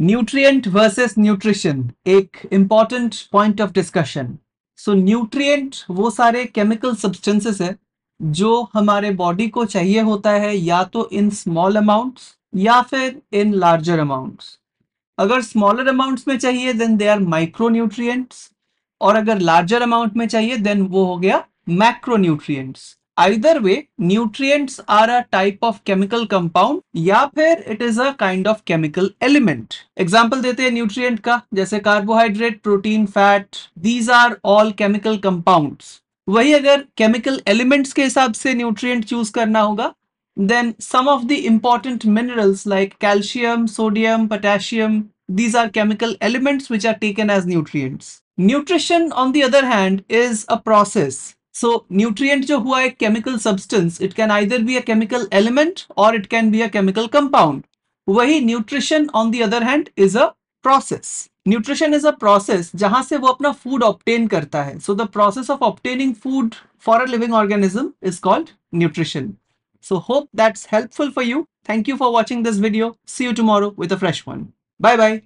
Nutrient versus nutrition एक important point of discussion. So nutrient वो सारे chemical substances है जो हमारे body को चाहिए होता है या तो in small amounts या फिर in larger amounts. अगर smaller amounts में चाहिए then they are micronutrients और अगर larger amount में चाहिए then वो हो गया macronutrients. Either way, nutrients are a type of chemical compound या फिर it is a kind of chemical element. Example देते हैं nutrient का, जैसे carbohydrate, protein, fat. These are all chemical compounds. वही अगर chemical elements के हिसाब से nutrient choose करना होगा, then some of the important minerals like calcium, sodium, potassium, these are chemical elements which are taken as nutrients. Nutrition, on the other hand, is a process. So nutrient जो हुआ एक chemical substance, it can either be a chemical element or it can be a chemical compound. वही nutrition on the other hand is a process. Nutrition is a process जहाँ से वो अपना food obtain करता है. So the process of obtaining food for a living organism is called nutrition. So hope that's helpful for you. Thank you for watching this video. See you tomorrow with a fresh one. Bye bye.